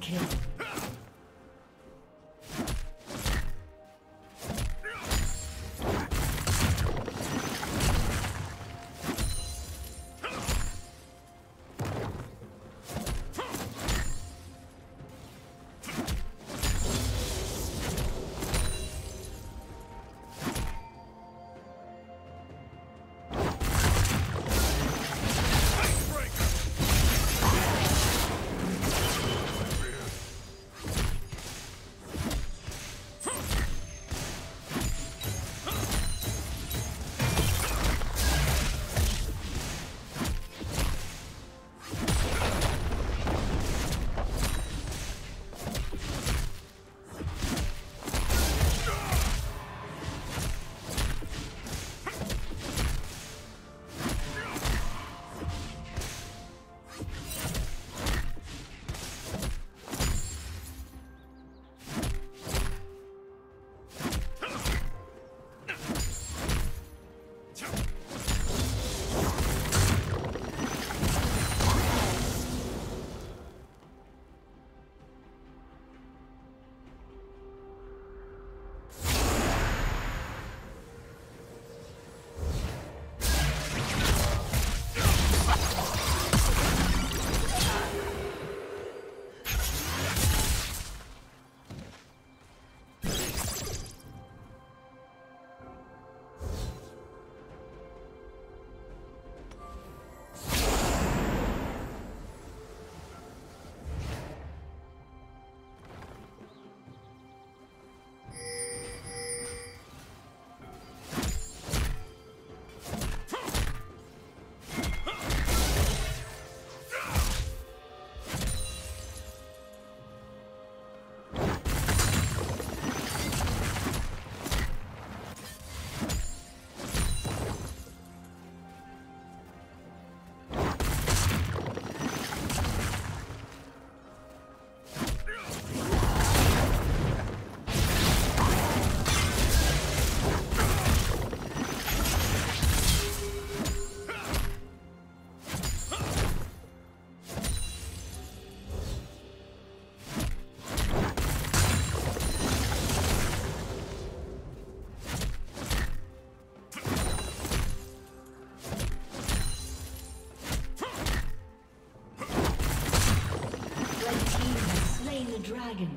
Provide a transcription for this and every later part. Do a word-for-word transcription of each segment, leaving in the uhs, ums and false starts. Kill. dragon.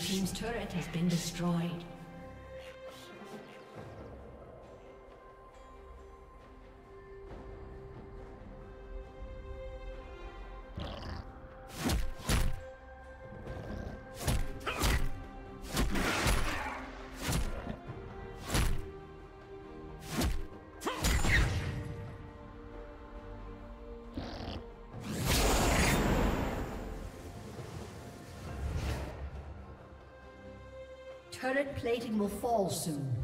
team's turret has been destroyed. Turret has been destroyed. Turret plating will fall soon.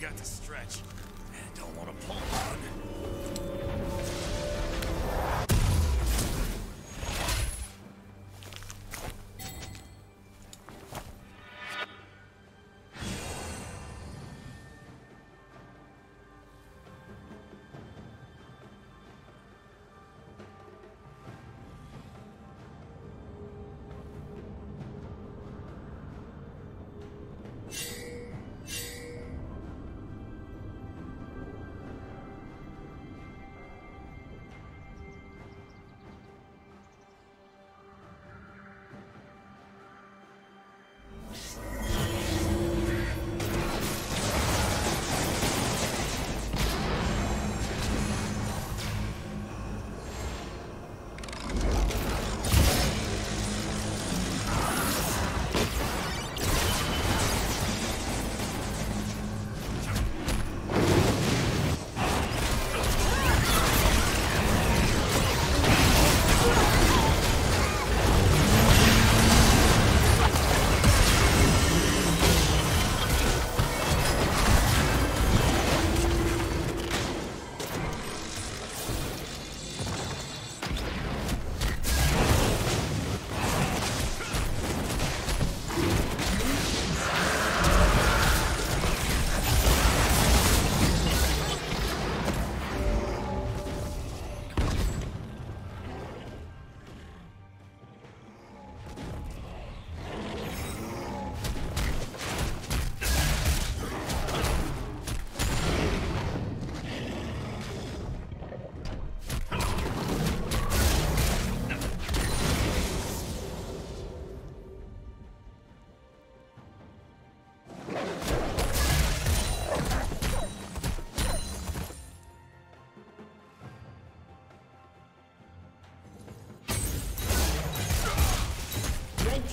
Got to stretch. I don't want to pull on.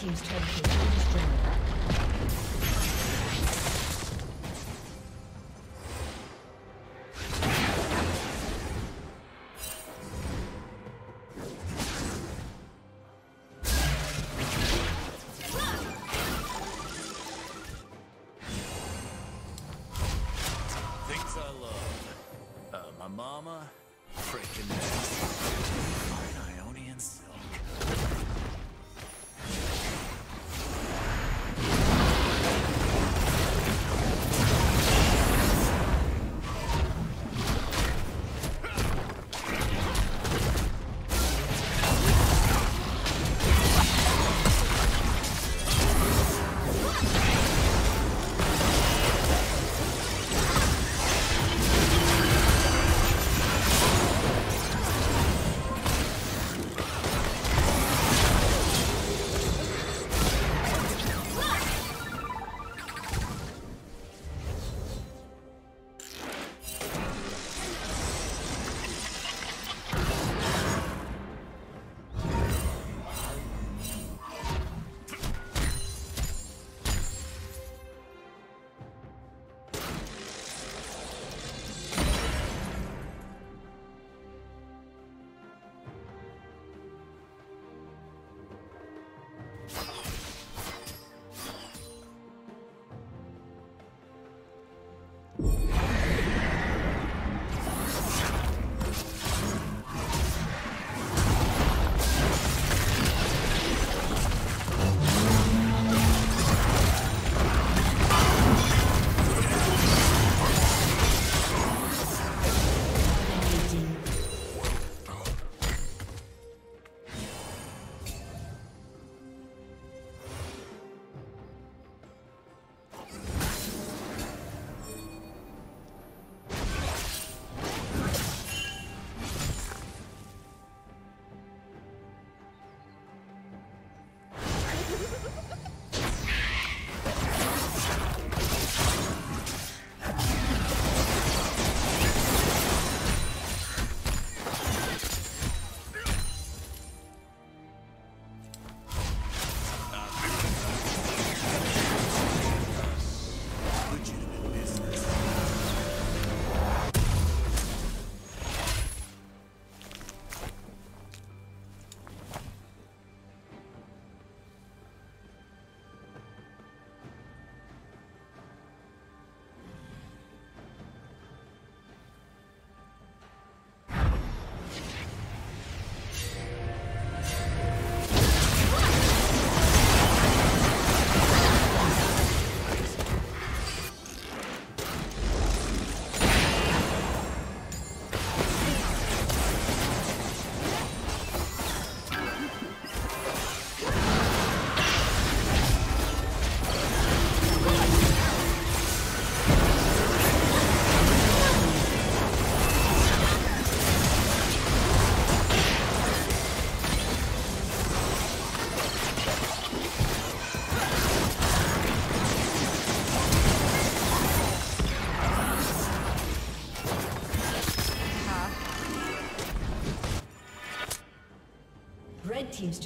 Team's turret has been destroyed. Things I love. Uh, my mama, freaking nice. Fine Ionian silk. team's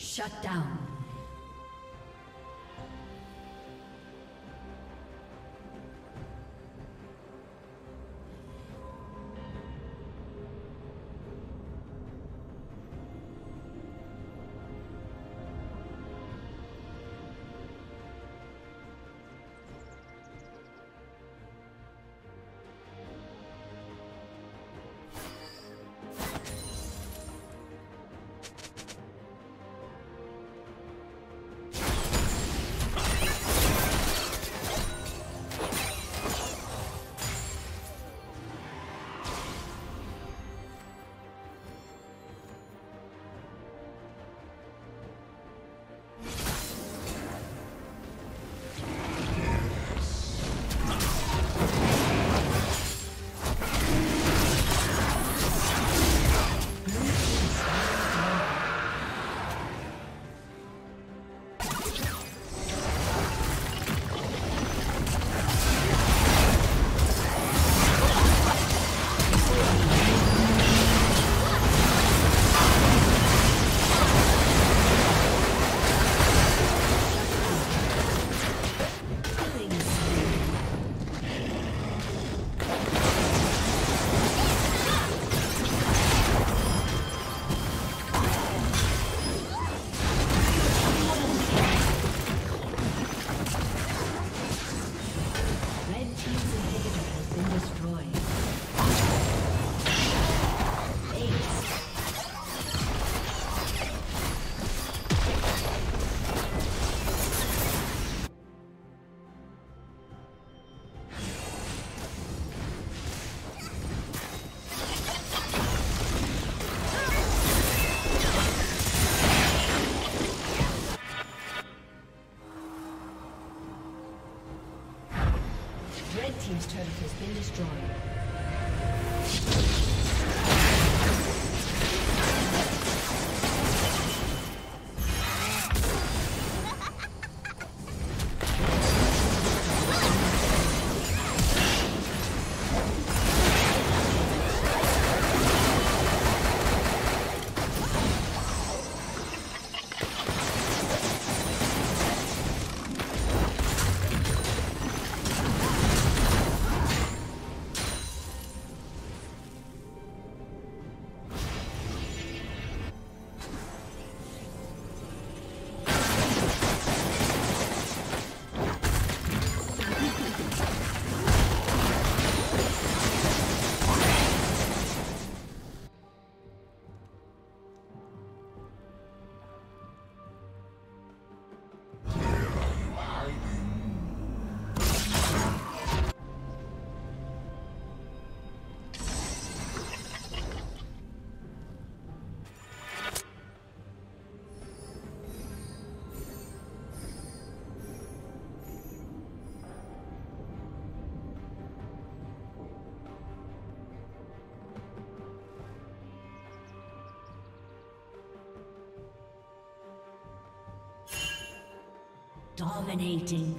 Shut down. Team's turret has been destroyed. Dominating.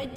Red